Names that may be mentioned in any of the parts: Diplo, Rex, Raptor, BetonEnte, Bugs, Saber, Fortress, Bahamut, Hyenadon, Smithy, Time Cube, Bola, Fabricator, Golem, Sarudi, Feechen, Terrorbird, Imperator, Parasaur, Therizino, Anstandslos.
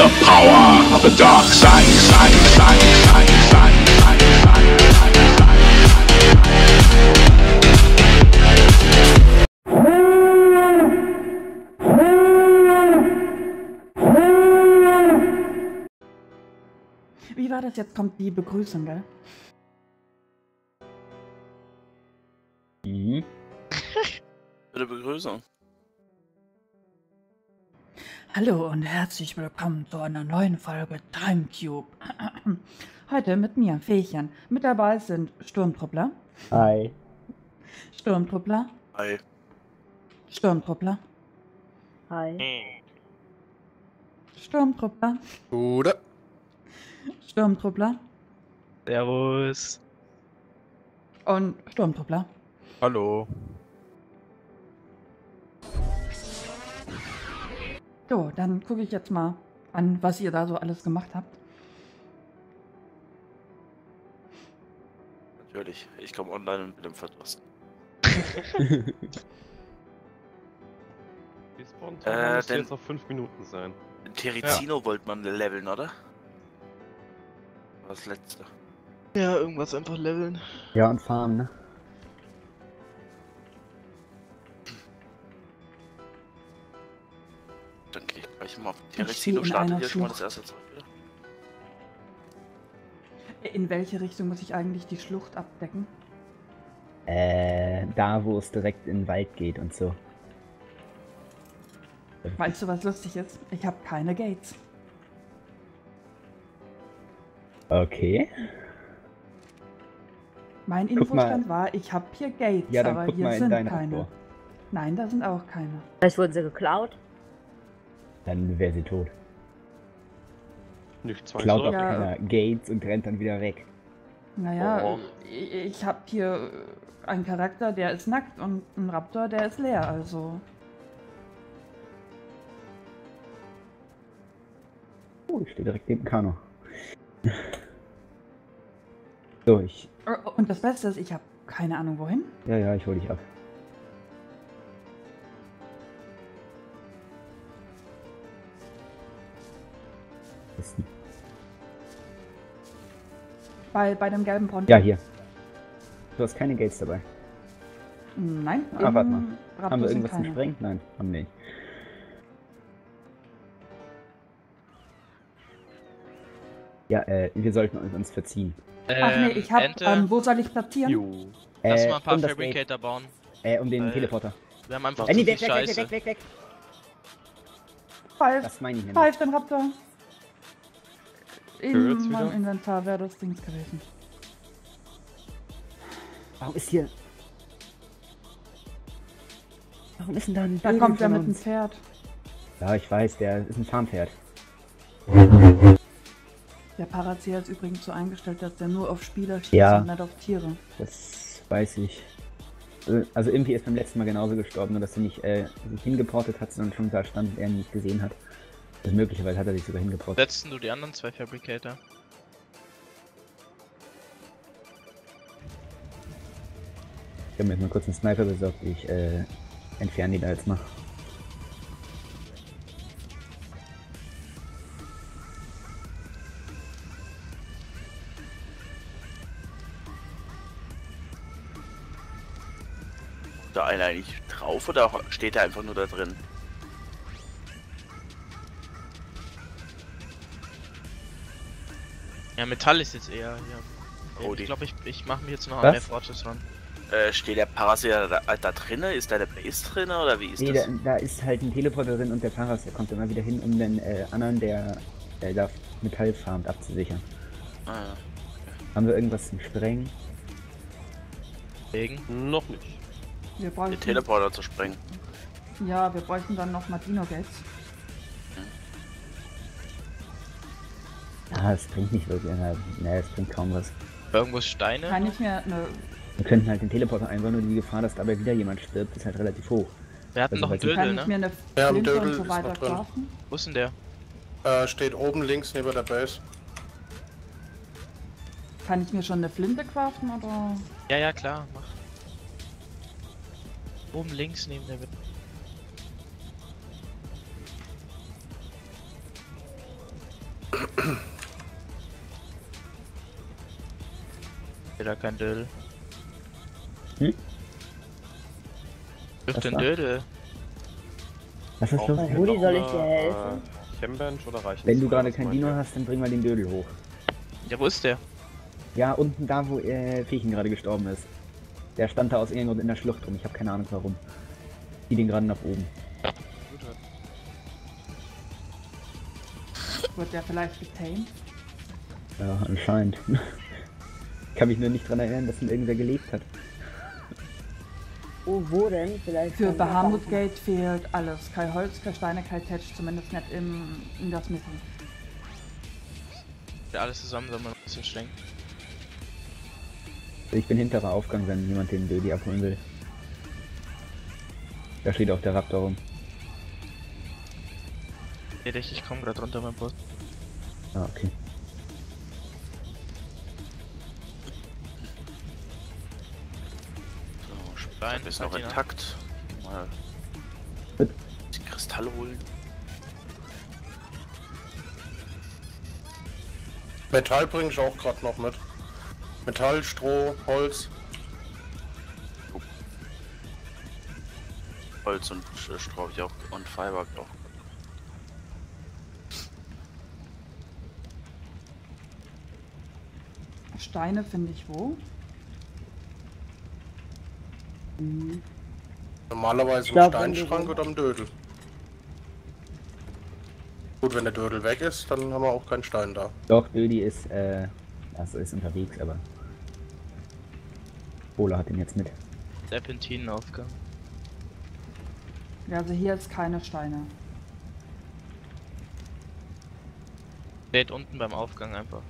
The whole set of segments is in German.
the power of the dark side, side, side, side, side, side, side, side, side. Wie war das jetzt? Kommt die Begrüßung, gell? Mhm. Bitte Begrüßung. Hallo und herzlich willkommen zu einer neuen Folge Time Cube. Heute mit mir, Feechen. Mit dabei sind Sturmtruppler. Hi. Sturmtruppler. Hi. Sturmtruppler. Hi. Sturmtruppler. Oder? Sturmtruppler. Servus. Und Sturmtruppler. Hallo. So, dann gucke ich jetzt mal an, was ihr da so alles gemacht habt. Natürlich, ich komme online und bin im Fortress. Das müsste jetzt noch 5 Minuten sein. Therizino wollte man leveln, oder? Das letzte. Ja, irgendwas einfach leveln. Ja, und farmen, ne? Dann gehe ich gleich mal auf Therizino, startet hier schon mal das erste Zeug wieder. In welche Richtung muss ich eigentlich die Schlucht abdecken? Da, wo es direkt in den Wald geht und so. Weißt du, was lustig ist? Ich habe keine Gates. Okay. Mein Infostand war, ich habe hier Gates, ja, dann aber guck hier mal sind keine. Vor. Nein, da sind auch keine. Vielleicht wurden sie geklaut? Dann wäre sie tot. Nicht zwei Klaut auf keiner Gates und rennt dann wieder weg. Naja, ich habe hier einen Charakter, der ist nackt und einen Raptor, der ist leer, also. Oh, ich stehe direkt neben Kano. So, ich. Und das Beste ist, ich habe keine Ahnung wohin. Ja, ich hole dich ab. Bei dem gelben Ponto. Ja, hier. Du hast keine Gates dabei. Nein. Ah, warte mal. Raptor haben wir irgendwas zum Sprengen? Nein, haben wir nicht. Ja, wir sollten uns verziehen. Ach nee, ich hab... wo soll ich platzieren? Lass mal ein paar Fabricator bauen. Um den Teleporter. Wir haben einfach nee, weg. Pfeif den Raptor. In meinem Inventar wäre das Ding gewesen. Warum ist hier... Warum ist denn da ein Bug? Da kommt er mit dem Pferd. Ja, ich weiß, der ist ein Farmpferd. Der Parasaur ist übrigens so eingestellt, dass der nur auf Spieler schießt und nicht auf Tiere. Das weiß ich. Also Impi ist beim letzten Mal genauso gestorben, nur dass er nicht sich hingeportet hat, sondern schon da stand und er ihn nicht gesehen hat. Das möglicherweise hat er sich sogar hingebracht. Setzen du die anderen zwei Fabricator? Ich habe mir jetzt mal kurz einen Sniper besorgt, ich entferne die da jetzt mal. Da einer eigentlich drauf oder steht er einfach nur da drin? Ja, Metall ist jetzt eher, oh, ich glaube, ich mache mich jetzt noch an der Fortress ran. Steht der Parasaur da drinne? Ist da der Base drinne oder wie ist das? Da ist halt ein Teleporter drin und der Parasaur kommt immer wieder hin, um den anderen, der da Metall farmt, abzusichern. Ah, ja. Haben wir irgendwas zum Sprengen? Noch nicht. Wir brauchen den Teleporter zu sprengen. Ja, wir bräuchten dann noch Dino-Gates. Ah, es bringt nicht wirklich, naja, es bringt kaum was. Irgendwo Steine? Kann ich mir, ne. Wir könnten halt den Teleporter einbauen, nur die Gefahr, dass dabei wieder jemand stirbt, ist halt relativ hoch. Wir hatten noch einen Dödel, kann ich mir eine Flinte und so weiter kaufen? Wo ist denn der? Steht oben links neben der Base. Kann ich mir schon eine Flinte craften, oder? Ja, klar, mach. Oben links neben der Base. Da kein Dödel. Hm? Wirf den Dödel. Was ist los? Rudi, soll ich dir helfen? Cambench oder reichen? Wenn du gerade kein Dino hast, dann bring mal den Dödel hoch. Ja, wo ist der? Ja, unten da, wo Feechen gerade gestorben ist. Der stand da aus irgendwo in der Schlucht rum. Ich habe keine Ahnung warum. Zieh den gerade nach oben. Wird der vielleicht getamed? Ja, anscheinend. Ich kann mich nur nicht dran erinnern, dass ihn irgendwer gelebt hat. Oh, wo denn? Vielleicht für Bahamut Gate fehlt alles. Kein Holz, kein Steine, kein Tetsch. Zumindest nicht in das Smithy. Ja, alles zusammen soll man ein bisschen streng. Ich bin hinterer Aufgang, wenn jemand den Dödi abholen will. Da steht auch der Raptor rum. Ja, ich komme gerade runter mein Boot. Ah, okay. So, Stein ist noch intakt. Mal die Kristalle holen. Metall bringe ich auch gerade noch mit. Metall, Stroh, Holz. Oh. Holz und Stroh habe ich auch und Fiber auch. Steine finde ich wo? Mhm. Normalerweise im Steinschrank oder am Dödel. Gut, wenn der Dödel weg ist, dann haben wir auch keinen Stein da. Doch, Dödi ist, also ist unterwegs, aber Bola hat ihn jetzt mit. Serpentinenaufgang. Ja, also hier ist keine Steine. Steht unten beim Aufgang einfach.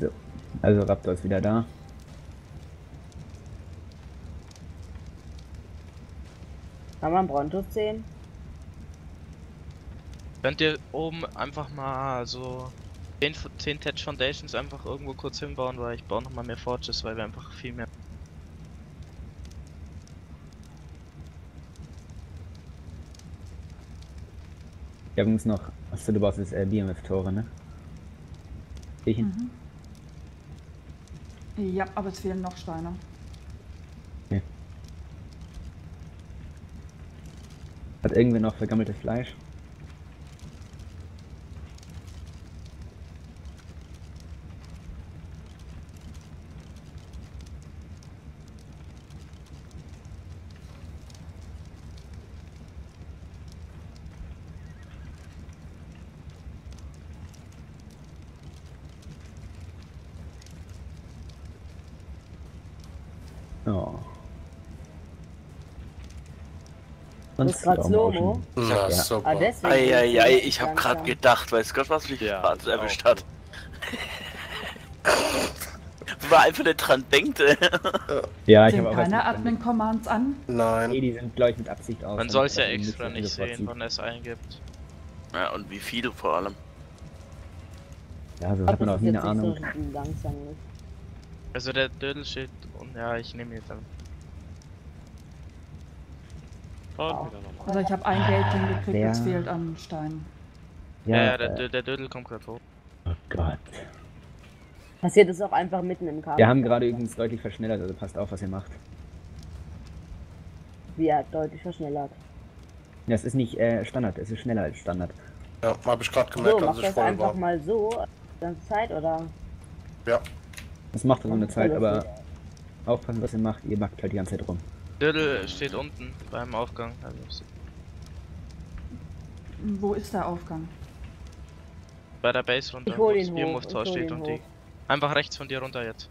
So, also Raptor ist wieder da. Kann man Brontos sehen? Könnt ihr oben einfach mal so 10 Tetch Foundations einfach irgendwo kurz hinbauen, weil ich baue nochmal mehr Forges, weil wir einfach viel mehr. Wir haben uns noch. Achso, du baust jetzt BMF-Tore, ne? Mhm. Ja, aber es fehlen noch Steine. Okay. Hat irgendwer noch vergammeltes Fleisch? Das gerade Slomo. Ja, super. Ah, ich hab grad gedacht, weiß Gott, was mich erwischt hat. Wenn man einfach nicht dran denkt, ey. Ja, ich habe keine Admin-Commands an? Nein. Nee, die sind gleich mit Absicht aus. Man soll es ja extra nicht sehen, wann es eingibt. Ja, und wie viele vor allem. Ja, so hat man auch nie eine Ahnung. Also der Dödel steht und ja, ich nehme jetzt an. Also ich habe ein Geld hingekriegt, es fehlt an Stein. Ja, der Dödel kommt gerade hoch. Oh Gott. Passiert das auch einfach mitten im Kampf. Wir haben gerade übrigens deutlich verschnellert, also passt auf, was ihr macht. Ja, deutlich verschnellert. Das ist nicht Standard, es ist schneller als Standard. Ja, habe ich gerade gemerkt, so, dass ich das voll einfach war. Mal so, ganze Zeit, oder? Ja. Das macht so eine Zeit, aber aufpassen, was ihr macht halt die ganze Zeit rum. Dödel steht unten beim Aufgang. Also wo ist der Aufgang? Bei der Base runter, wo das Biermuff-Tor steht und die. Einfach rechts von dir runter jetzt.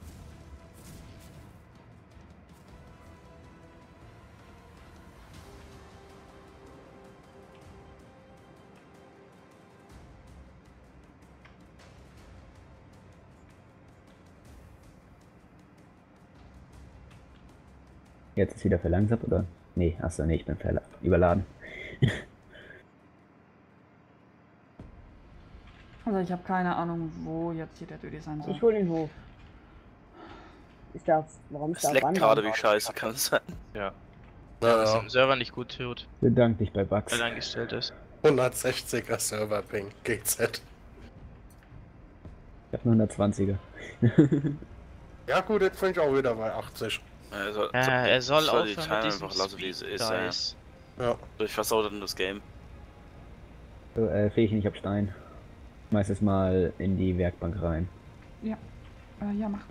Jetzt ist wieder verlangsamt, oder? Nee, achso, nee, ich bin überladen. Also ich habe keine Ahnung, wo jetzt hier der Dödi sein soll. Ich hole den hoch. Ist da... Warum ist da... Es leckt gerade wie scheiße, kann es sein. Ja. Ja, was im Server nicht gut tut. Bedank dich bei Bugs. Wenn eingestellt ist. 160er Server-Ping, GZ. Ich hab nur 120er. Ja gut, jetzt bin ich auch wieder bei 80. Er soll auch einfach lassen, wie es ist. Ja. Ich versau dann das Game. So, Feechen, ich hab Stein. Schmeiß es mal in die Werkbank rein. Ja. Ja, mach.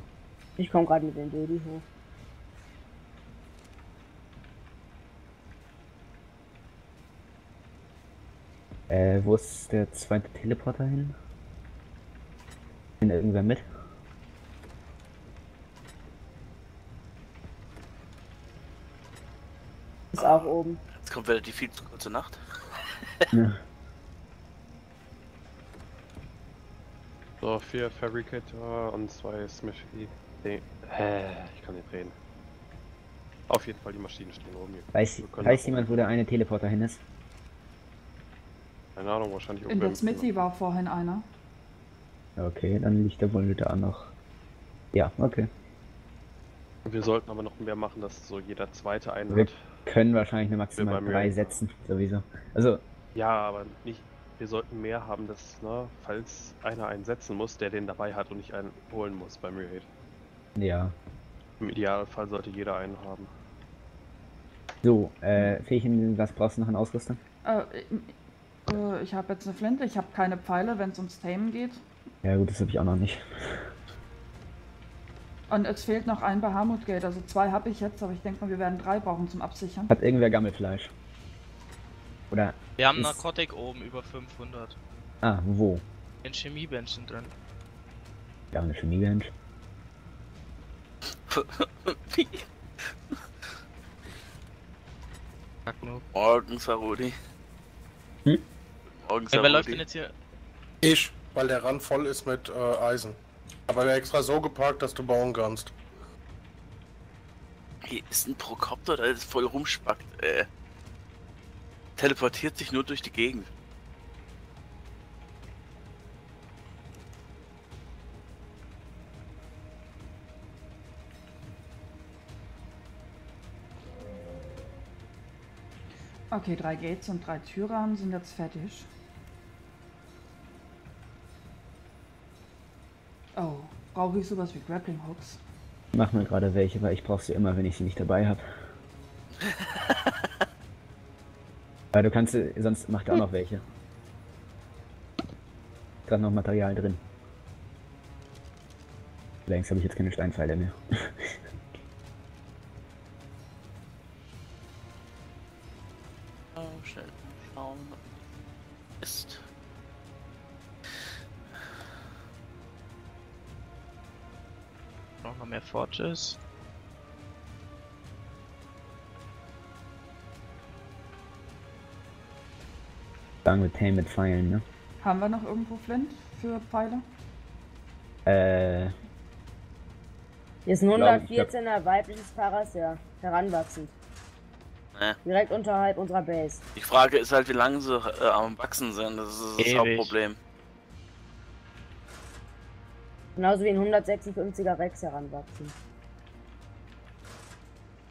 Ich komm gerade mit dem Baby hoch. Wo ist der zweite Teleporter hin? Bin da irgendwer mit? Ist auch oben. Jetzt kommt wieder die viel zu kurze Nacht. Ja. So, 4 Fabricator und 2 Smithy. Ich kann nicht reden. Auf jeden Fall, die Maschinen stehen oben hier. Weiß jemand, wo der eine Teleporter hin ist? Keine Ahnung, wahrscheinlich oben. In der Smithy war vorhin einer. Okay, dann liegt der wohl da noch. Ja, okay. Wir sollten aber noch mehr machen, dass so jeder zweite einen hat. Wir können wahrscheinlich nur maximal 3 setzen, sowieso. Also. Ja, aber nicht. Wir sollten mehr haben, dass, ne, falls einer einen setzen muss, der den dabei hat und nicht einen holen muss beim Raid. Ja. Im Idealfall sollte jeder einen haben. So, Feechen, was brauchst du noch an Ausrüstung? Ich habe jetzt eine Flinte, ich habe keine Pfeile, wenn es ums Tamen geht. Ja gut, das habe ich auch noch nicht. Und es fehlt noch ein Bahamut-Gate, also 2 habe ich jetzt, aber ich denke mal, wir werden 3 brauchen zum Absichern. Hat irgendwer Gammelfleisch? Oder wir haben Narkotik oben über 500. Ah, wo? In Chemiebenchen drin. Wir haben eine Chemiebench. Morgen, Sarudi. Hm? Morgen, Sarudi. Wer läuft denn jetzt hier? Ich, weil der Rand voll ist mit Eisen. Aber wir haben extra so geparkt, dass du bauen kannst. Hier ist ein Prokopter, der ist voll rumspackt, ey. Teleportiert sich nur durch die Gegend. Okay, 3 Gates und 3 Türrahmen sind jetzt fertig. Oh, brauche ich sowas wie Grappling Hooks? Mach mir gerade welche, weil ich brauche sie immer, wenn ich sie nicht dabei habe. Weil du kannst, sonst macht er auch noch welche. Gerade noch Material drin. Längst habe ich jetzt keine Steinpfeile mehr. Oh, schnell schauen. Ist. Brauchen wir mehr Fortress? Mit Tame mit Pfeilen, ne? Haben wir noch irgendwo Flint für Pfeile? Hier ist ein 114er weibliches Parasaur, heranwachsend. Direkt unterhalb unserer Base. Die Frage ist halt, wie lange sie am Wachsen sind, das ist das Hauptproblem. Genauso wie ein 156er Rex heranwachsen.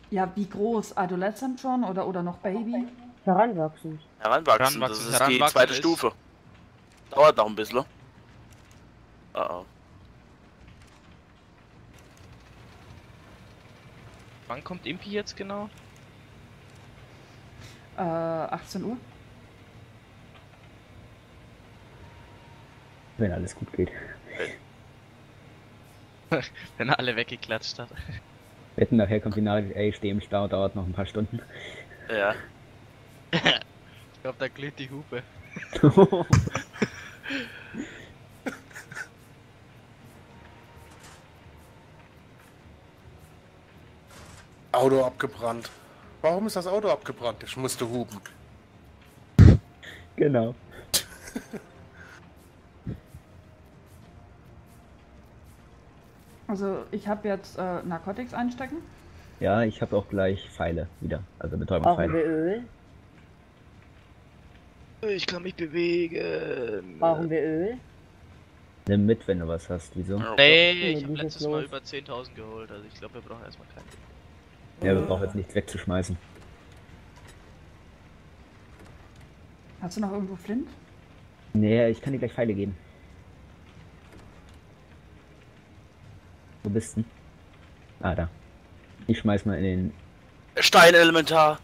Ja, wie groß? Adolescent schon oder noch Baby? Heranwachsen. Heranwachsen, das ist die zweite Stufe. Dauert noch ein bisschen. Oh. Wann kommt Impi jetzt genau? 18 Uhr. Wenn alles gut geht. Wenn er alle weggeklatscht hat. Wetten, nachher kommt die Nachricht, ey, steh im Stau, dauert noch ein paar Stunden. Ja. Ich glaube, da glitt die Hupe. Auto abgebrannt. Warum ist das Auto abgebrannt? Ich musste hupen. Genau. Also, ich habe jetzt Narcotics einstecken. Ja, ich habe auch gleich Pfeile wieder. Also Betäubungspfeile. Auch Öl. Ich kann mich bewegen. Brauchen wir Öl? Nimm mit, wenn du was hast, wieso? Nee, ich hab letztes Mal über 10.000 geholt, also ich glaube, wir brauchen erstmal kein Öl. Ja, wir brauchen jetzt nichts wegzuschmeißen. Hast du noch irgendwo Flint? Nee, ich kann dir gleich Pfeile geben. Wo bist du? Ah, da. Ich schmeiß mal in den... Steinelementar.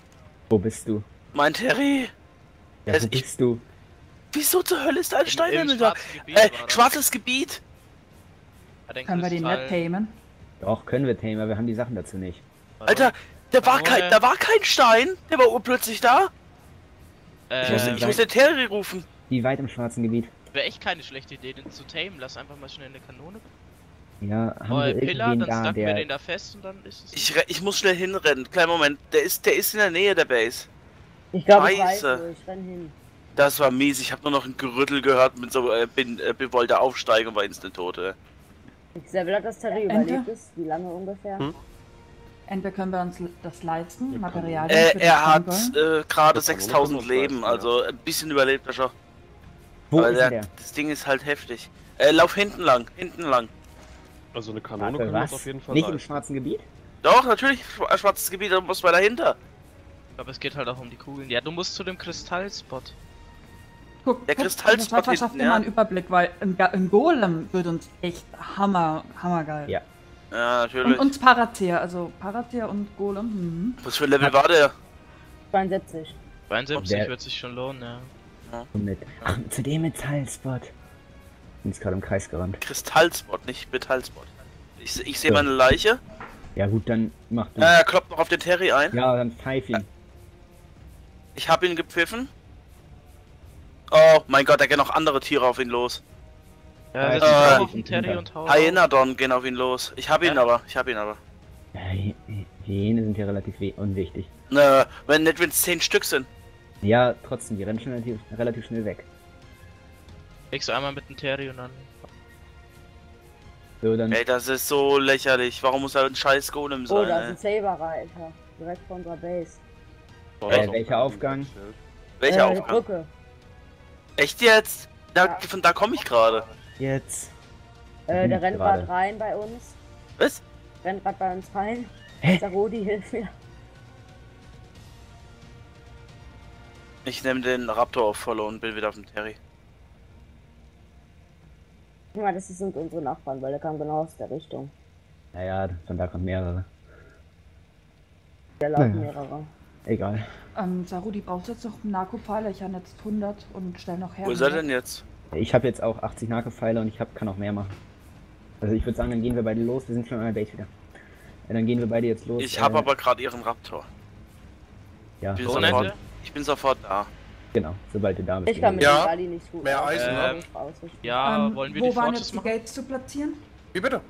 Wo bist du? Mein Terry. Ja, wo bist du? Wieso zur Hölle ist ein Steinelementar? Schwarzes Gebiet! Können wir den nicht tamen? Doch, können wir tamen, aber wir haben die Sachen dazu nicht. Alter, da war kein Stein! Der war urplötzlich da! Ich muss den Terry rufen! Wie weit im schwarzen Gebiet? Wäre echt keine schlechte Idee, den zu tamen. Lass einfach mal schnell eine Kanone. Ja, haben wir Pillar, dann stacken wir den da fest und dann ist es... Ich muss schnell hinrennen. Kleinen Moment, der ist in der Nähe der Base. Ich glaube, ich weiß, ich renn hin. Das war mies, ich habe nur noch ein Gerüttel gehört mit so bewollter Aufsteigung, war instant tot, ey. Ich sehr will, dass Terry überlebt ist. Wie lange ungefähr? Hm? Entweder können wir uns das leisten, Material... Er hat gerade 6000 Leben, also ein bisschen überlebt er schon. Wo ist der? Das Ding ist halt heftig. Lauf hinten lang, hinten lang. Also eine Kanone können wir uns auf jeden Fall nicht leisten. Im schwarzen Gebiet? Doch, natürlich, schwarzes Gebiet, da muss man dahinter. Aber es geht halt auch um die Kugeln. Ja, du musst zu dem Kristallspot. Guck, der Kristallspot hinten, schafft immer einen Überblick, weil im Golem wird uns echt hammergeil. Ja. Ja, natürlich. Und Parasaur, also Parasaur und Golem. Mhm. Was für ein Level war der? 72. 72 wird sich schon lohnen, ja. Ach, zu dem Metallspot. Ich bin jetzt gerade im Kreis gerannt. Kristallspot, nicht Metallspot. Ich sehe meine Leiche. Ja gut, dann mach du. Er klopft noch auf den Terry ein. Ja, dann pfeif ihn. Ich hab ihn gepfiffen. Oh mein Gott, da gehen noch andere Tiere auf ihn los. Ja, auf den Terry und Hyenadon gehen auf ihn los. Ich hab ihn aber. Ja, Hyäne sind ja relativ unwichtig. Na, wenn nicht, wenn es 10 Stück sind. Ja, trotzdem, die rennen schon relativ schnell weg. Legst du einmal mit dem Terry und dann... So, dann... Ey, das ist so lächerlich. Warum muss da ein scheiß Golem sein? Oh, da ist ein Saber, Alter. Direkt von unserer Base. Welcher Aufgang? Welcher Aufgang? Brücke. Echt jetzt? Von da komme ich gerade. Jetzt. Der rennt gerade rein bei uns. Was? Rennt gerade bei uns rein. Hä? Der Rudi, hilf mir. Ich nehme den Raptor auf Follow und bin wieder auf dem Terry. Ja, das sind unsere Nachbarn, weil der kam genau aus der Richtung. Naja, von da kommen mehrere. Da laufen mehrere. Egal. Sarudi, brauchst du jetzt noch Narkopfeile? Ich habe jetzt 100 und stell noch her. Wo ist er denn jetzt? Ich habe jetzt auch 80 Narkopfeile und ich kann auch mehr machen. Also ich würde sagen, dann gehen wir beide los. Wir sind schon an der Base wieder. Ja, dann gehen wir beide jetzt los. Ich habe aber gerade ihren Raptor. Ja. Ich bin sofort da. Genau, sobald du da bist. Ich kann mit dem Bali nicht gut. Mehr Eisen haben. Ja, wollen wir die Fortress machen? Wo waren jetzt die Gates zu platzieren? Wie bitte?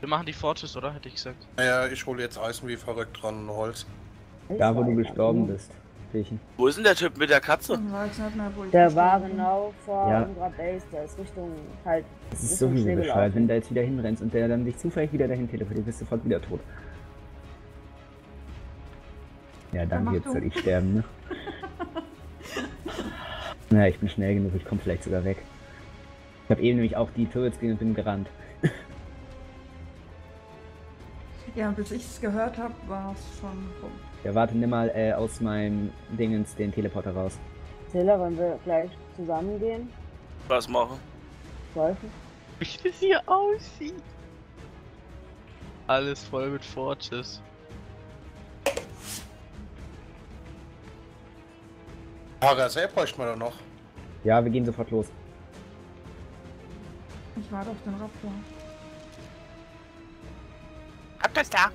Wir machen die Fortress, oder? Hätte ich gesagt. Naja, ich hole jetzt Eisen wie verrückt dran, Holz. Da, wo du gestorben bist, Feechen. Wo ist denn der Typ mit der Katze? Der war genau vor unserer Base, der ist Richtung halt... Das ist sowieso bescheuert, wenn du jetzt wieder hinrennst und der dann dich zufällig wieder dahin teleportiert, bist du sofort wieder tot. Ja, danke, jetzt soll ich sterben, ne? Naja, ich bin schnell genug, ich komme vielleicht sogar weg. Ich habe eben nämlich auch die Turrets gesehen und bin gerannt. Ja, bis ich es gehört habe, war es schon rum. Ja, warte, nimm mal aus meinem Dingens den Teleporter raus. Taylor, wollen wir gleich zusammen gehen? Was machen? Läufen. Wie das hier aussieht. Alles voll mit Forges. Parasaur bräuchte man doch noch. Ja, wir gehen sofort los. Ich warte auf den Raptor. Raptor ist da.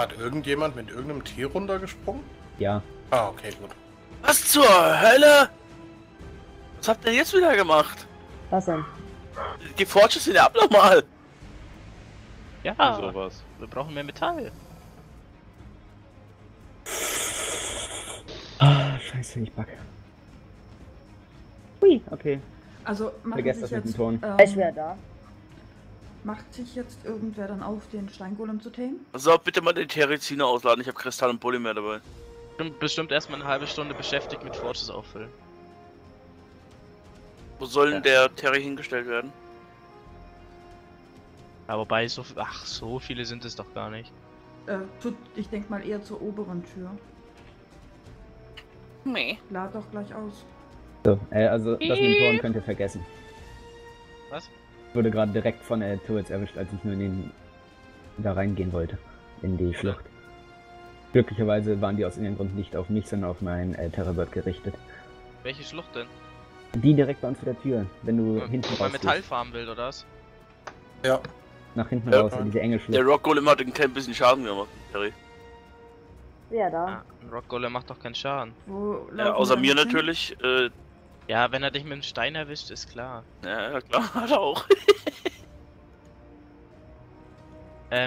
Hat irgendjemand mit irgendeinem Tier runtergesprungen? Ja. Ah, okay, gut. Was zur Hölle? Was habt ihr jetzt wieder gemacht? Was denn? Die Forges wieder ab nochmal. Ja, sowas. Wir brauchen mehr Metall. Scheiße, ich backe. Hui, okay. Also, vergesst das jetzt, mit dem Ton. Ich wäre da. Macht sich jetzt irgendwer dann auf, den Steingolem zu tamen? Also, bitte mal den Therizino ausladen, ich habe Kristall und Polymer dabei. Bestimmt erstmal eine halbe Stunde beschäftigt mit Forges auffüllen. Wo soll denn der Terry hingestellt werden? Ja, wobei, so viele sind es doch gar nicht. Ich denke mal eher zur oberen Tür. Nee. Lad doch gleich aus. So, also das mit den Toren könnt ihr vergessen. Was? Ich wurde gerade direkt von Turrets erwischt, als ich nur in den, da reingehen wollte. In die Schlucht. Glücklicherweise waren die aus irgendeinem Grund nicht auf mich, sondern auf meinen Terrorbird gerichtet. Welche Schlucht denn? Die direkt bei uns vor der Tür, wenn du hinten raus. Wenn man Metall farmen will, oder was? Ja. Nach hinten raus, in diese enge Schlucht. Der Rock Golem hat ein klein bisschen Schaden gemacht, Terry. Ja, da. Ah, ein Rock Golem macht doch keinen Schaden. Außer mir hin? Natürlich. Ja, wenn er dich mit einem Stein erwischt, ist klar. Ja, klar, hat er auch.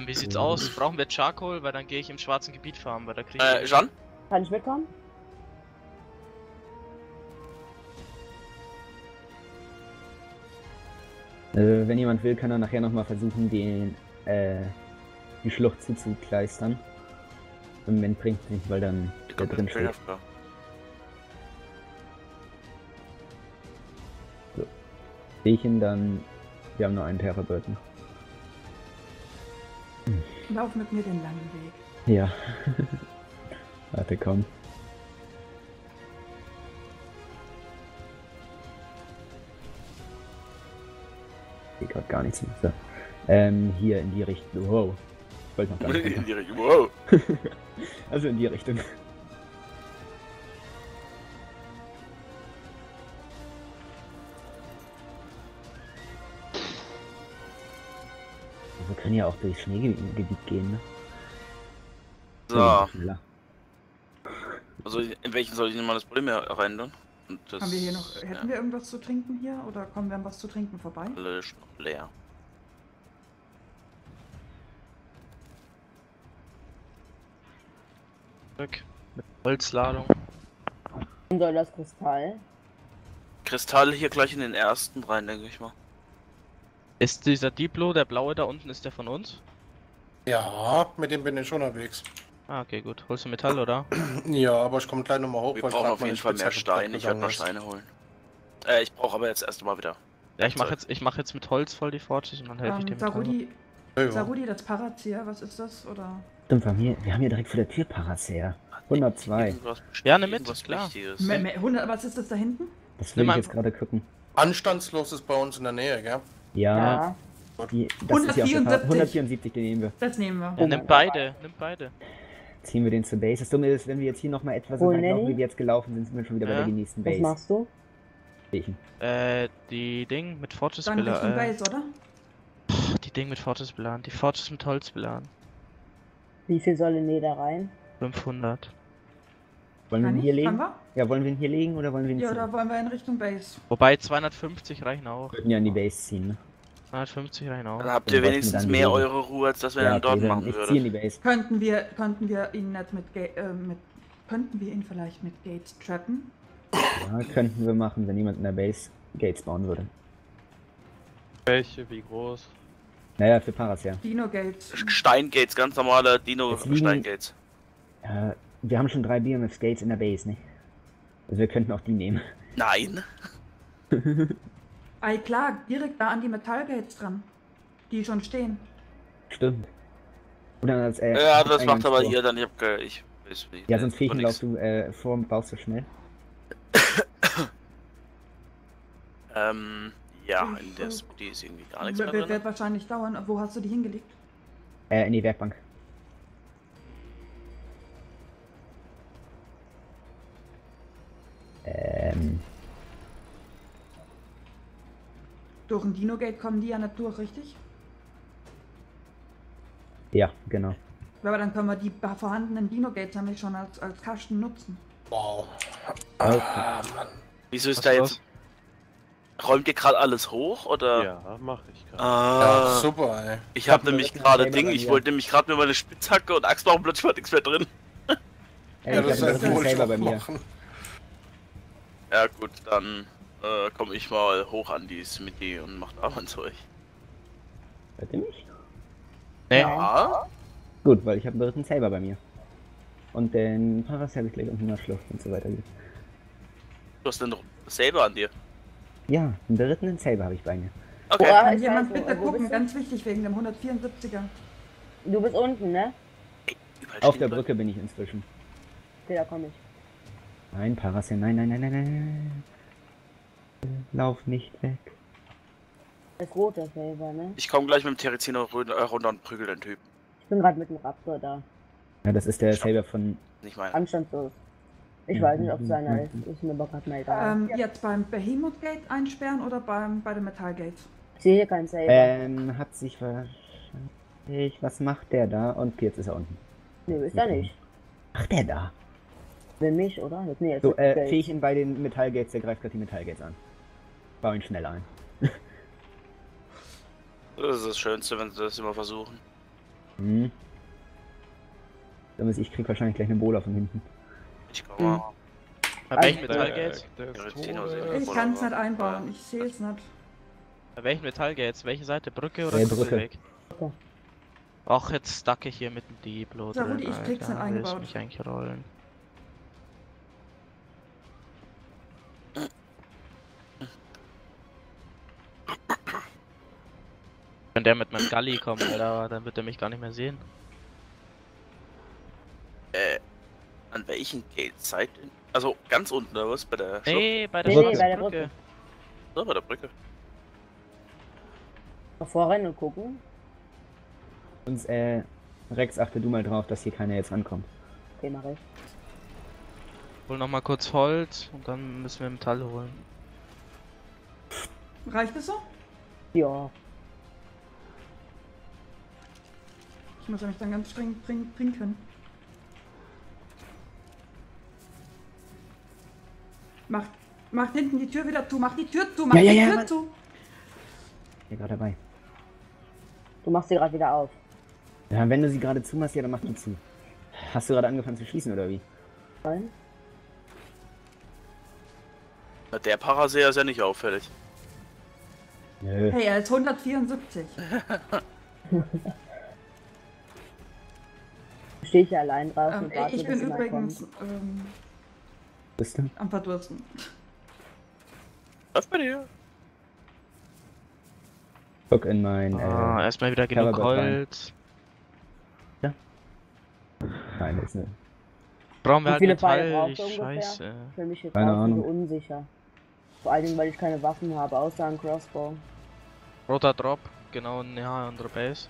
Wie sieht's aus? Brauchen wir Charcoal? Weil dann gehe ich im schwarzen Gebiet farmen, weil da kriege ich... Jean? Kann ich mitkommen? Wenn jemand will, kann er nachher nochmal versuchen, den, die Schlucht zuzukleistern. Im Moment bringt es nicht, weil dann da drin steht. So. Feechen dann... Wir haben nur einen Terrorbirden. Lauf mit mir den langen Weg. Ja. Warte, komm. Ich gerade gar nichts mehr. So. Hier in die Richtung. Wow. Ich wollte noch gar nicht. In die Richtung. Wow. Also in die Richtung. Wir können ja auch durchs Schneegebiet gehen, ne? So. Also in welchen soll ich denn mal das Problem rein tun? Haben wir hier noch, hätten wir irgendwas zu trinken hier oder kommen wir an was zu trinken vorbei? Alles leer. Zurück mit Holzladung. Und soll das Kristall? Kristall hier gleich in den ersten rein, denke ich mal. Ist dieser Diplo, der blaue da unten, ist der von uns? Ja, mit dem bin ich schon unterwegs. Ah, okay, gut. Holst du Metall, oder? Ja, aber ich komme gleich nochmal hoch. Wir brauchen auf jeden Fall mehr Steine. Ich werde noch Steine holen. Ich brauche aber jetzt erst mal wieder. Ja, ich mach jetzt mit Holz voll die Fortress und dann helfe ich dem Sarudi, das Parasaur, was ist das, oder? Stimmt, wir haben hier direkt vor der Tür Parasaur. 102. Ja, ne, mit, was klar. 100, was ist das da hinten? Das will ich jetzt gerade gucken. Anstandslos ist bei uns in der Nähe, gell? Ja. Die, das 174. Ist ja 174, den nehmen wir. Das nehmen wir. Ja, nimm beide, nimm beide. Ziehen wir den zur Base. Das Dumme ist, wenn wir jetzt hier nochmal etwas reinlaufen, wie wir jetzt gelaufen sind, sind wir schon wieder bei der nächsten Base. Was machst du? Die Ding mit Fortress beladen. Dann Richtung Base, oder? Pff, die Ding mit Fortress beladen. Die Fortress mit Holz beladen. Wie viel soll in jeder rein? 500. Wollen wir ihn hier legen? Ja, wollen wir ihn hier legen oder wollen wir ihn ziehen? Ja, oder wollen wir in Richtung Base? Wobei 250 reichen auch. Wir würden ja in die Base ziehen. 250 rein auch. Dann habt ihr wenigstens mehr eure Ruhe, als dass wir dann dort machen würden. Könnten wir ihn nicht mit könnten wir ihn vielleicht mit Gates trappen? Ja, könnten wir machen, wenn jemand in der Base Gates bauen würde. Welche, wie groß? Naja, für Paras, ja. Dino-Gates. Steingates, ganz normale Dino-Steingates. Wir haben schon 3 BMF-Gates in der Base, ne? Also wir könnten auch die nehmen. Nein! Ei klar, direkt da an die Metallgates dran, die schon stehen. Stimmt. Oder als, ja, das macht aber hier dann, ich weiß nicht. Ja, sonst Feechen laufst du vor und baust du schnell. Ja, in der Smithy ist irgendwie gar nichts mehr drin. Wird wahrscheinlich dauern. Wo hast du die hingelegt? In die Werkbank. Durch ein Dino-Gate kommen die ja nicht durch, richtig? Ja, genau. Aber dann können wir die vorhandenen Dino-Gates nämlich schon als Kasten nutzen. Wow. Okay. Wieso ist da jetzt... Räumt ihr gerade alles hoch, oder? Ja, mach ich gerade. Ja, super, ey. Ich hab nämlich gerade Ding, ich wollte nämlich gerade mit meiner Spitzhacke und Axt machen, plötzlich war nichts mehr drin. Ey, ja, das ist ein Fehler bei mir. Ja gut, dann... komme ich mal hoch an die Smithy und mach da mein Zeug. Hört ihr mich? Ja. Gut, weil ich habe einen dritten Saber bei mir. Und den Paras habe ich gleich unten in der Schlucht und so weiter. Du hast einen Saber an dir? Ja, einen dritten Saber habe ich bei mir. Okay. Boah, kann jemand bitte gucken, ganz wichtig wegen dem 174er. Du bist unten, ne? Auf der Brücke bin ich inzwischen. Okay, da komme ich. Nein, Parasaur, nein, nein, nein, nein, nein. Lauf nicht weg. Das ist rot, der Saber, ne? Ich komme gleich mit dem Therizino runter und prügel den Typ. Ich bin gerade mit dem Raptor da. Ja, das ist der Saber von... Nicht meiner. Anstandslos. Ich weiß nicht, ob es einer ist. Ist mir aber gerade mal egal. Jetzt beim Behemoth Gate einsperren oder bei dem Metall Gate? Ich sehe hier keinen Saber. Hat sich wahrscheinlich... Was macht der da? Und jetzt ist er unten. Nee, ist er nicht. Macht der da? Will mich, oder? Nee, jetzt so, Feechen bei den Metall Gates. Der greift gerade die Metall Gates an. Bau ihn schnell ein. Das ist das Schönste, wenn sie das immer versuchen. Mhm. Ich krieg wahrscheinlich gleich eine Bola von hinten. Ich glaube auch. Bei welchem Metallgate? Ich kann es nicht einbauen, ich sehe es nicht. Bei welchem Metallgate? Welche Seite? Brücke oder Weg? Okay. Ach, jetzt stacke ich hier mit dem Diplo. Ja, gut, ich krieg's nicht eingebaut. Ich muss mich eigentlich rollen. Wenn der mit meinem Gully kommt, Alter, dann wird er mich gar nicht mehr sehen. An welchen Gate seid ihr? Also ganz unten oder was? Bei der Schlucht? Nee, bei der Brücke. Nee, bei der Brücke. So, bei der Brücke. Vorrennen und gucken. Und Rex, achte du mal drauf, dass hier keiner jetzt rankommt. Okay, mach ich. Hol nochmal kurz Holz und dann müssen wir im Tal holen. Reicht es so? Ja. Ich muss mich dann ganz streng bringen können. Macht hinten die Tür wieder zu, mach die Tür zu, mach ja, die ja, Tür Mann. Zu! Ich bin gerade dabei. Du machst sie gerade wieder auf. Ja, wenn du sie gerade zu machst, ja, dann mach die zu. Hast du gerade angefangen zu schießen, oder wie? Nein. Na, der Parasaur ist ja nicht auffällig. Nö. Hey, er ist 174. Stehe ich ja allein drauf. Und warte, ich bin übrigens... Am Verdursten. Was bei dir? Guck in mein. Erstmal wieder genug Holz. Ja? Nein, ist nicht. Brauchen wir halt Metall, Scheiße. Für mich jetzt auch so unsicher. Vor allen Dingen, weil ich keine Waffen habe, außer ein Crossbow. Roter Drop, genau, ja, andere Base.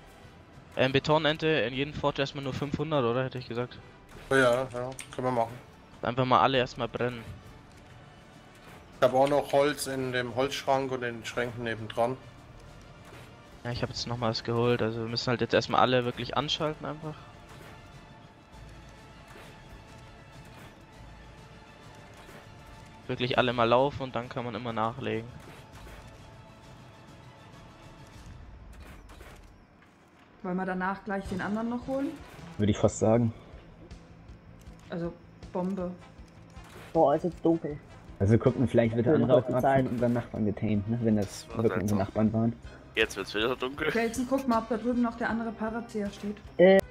BetonEnte in jedem Fortress erstmal nur 500, oder? Hätte ich gesagt. Oh ja, ja, können wir machen. Einfach mal alle erstmal brennen. Ich habe auch noch Holz in dem Holzschrank und in den Schränken nebendran. Ja, ich habe jetzt nochmals geholt, also wir müssen halt jetzt erstmal alle wirklich anschalten einfach. Wirklich alle mal laufen und dann kann man immer nachlegen. Wollen wir danach gleich den anderen noch holen? Würde ich fast sagen. Also... Bombe. Boah, ist jetzt dunkel. Also gucken, vielleicht wird der andere auf dem Abstand unseren Nachbarn getaint, ne? Wenn das wirklich unsere Nachbarn waren. Jetzt wird's wieder dunkel. Felsen, guck mal, ob da drüben noch der andere Parasaur steht.